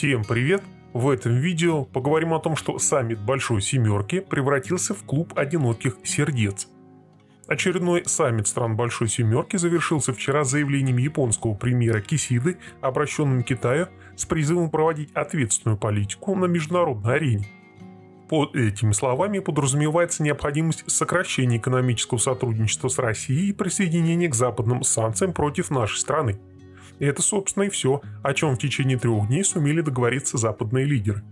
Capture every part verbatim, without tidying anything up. Всем привет! В этом видео поговорим о том, что саммит Большой Семерки превратился в клуб одиноких сердец. Очередной саммит стран Большой Семерки завершился вчера заявлением японского премьера Кисиды, обращенным к Китаю с призывом проводить ответственную политику на международной арене. Под этими словами подразумевается необходимость сокращения экономического сотрудничества с Россией и присоединения к западным санкциям против нашей страны. Это, собственно, и все, о чем в течение трех дней сумели договориться западные лидеры.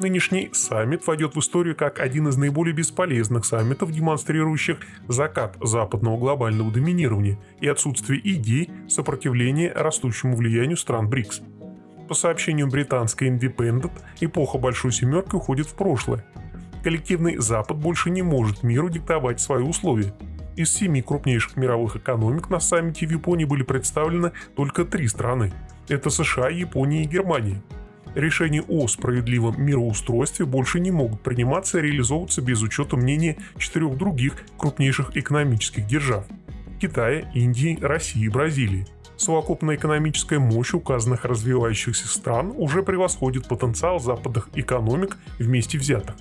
Нынешний саммит войдет в историю как один из наиболее бесполезных саммитов, демонстрирующих закат западного глобального доминирования и отсутствие идей сопротивления растущему влиянию стран БРИКС. По сообщению британской Independent, эпоха Большой Семерки уходит в прошлое. Коллективный Запад больше не может миру диктовать свои условия. Из семи крупнейших мировых экономик на саммите в Японии были представлены только три страны – это США, Япония и Германия. Решения о справедливом мироустройстве больше не могут приниматься и реализовываться без учета мнения четырех других крупнейших экономических держав – Китая, Индии, России и Бразилии. Совокупная экономическая мощь указанных развивающихся стран уже превосходит потенциал западных экономик вместе взятых.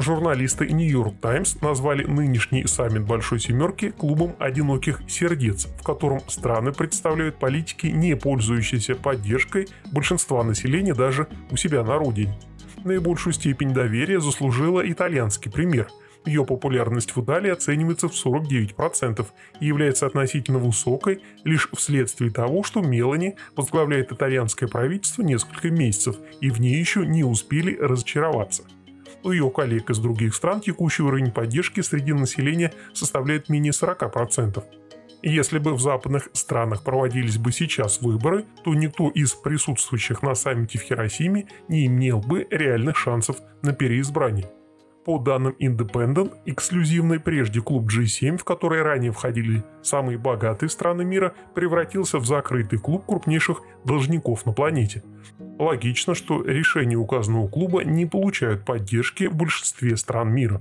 Журналисты Нью-Йорк Таймс назвали нынешний саммит Большой Семерки клубом одиноких сердец, в котором страны представляют политики, не пользующиеся поддержкой большинства населения даже у себя на родине. Наибольшую степень доверия заслужила итальянский пример. Ее популярность в Италии оценивается в сорок девять процентов и является относительно высокой лишь вследствие того, что Мелони возглавляет итальянское правительство несколько месяцев, и в ней еще не успели разочароваться. У ее коллег из других стран текущий уровень поддержки среди населения составляет менее сорока процентов. Если бы в западных странах проводились бы сейчас выборы, то никто из присутствующих на саммите в Хиросиме не имел бы реальных шансов на переизбрание. По данным Independent, эксклюзивный прежде клуб джи семь, в который ранее входили самые богатые страны мира, превратился в закрытый клуб крупнейших должников на планете. Логично, что решения указанного клуба не получают поддержки в большинстве стран мира.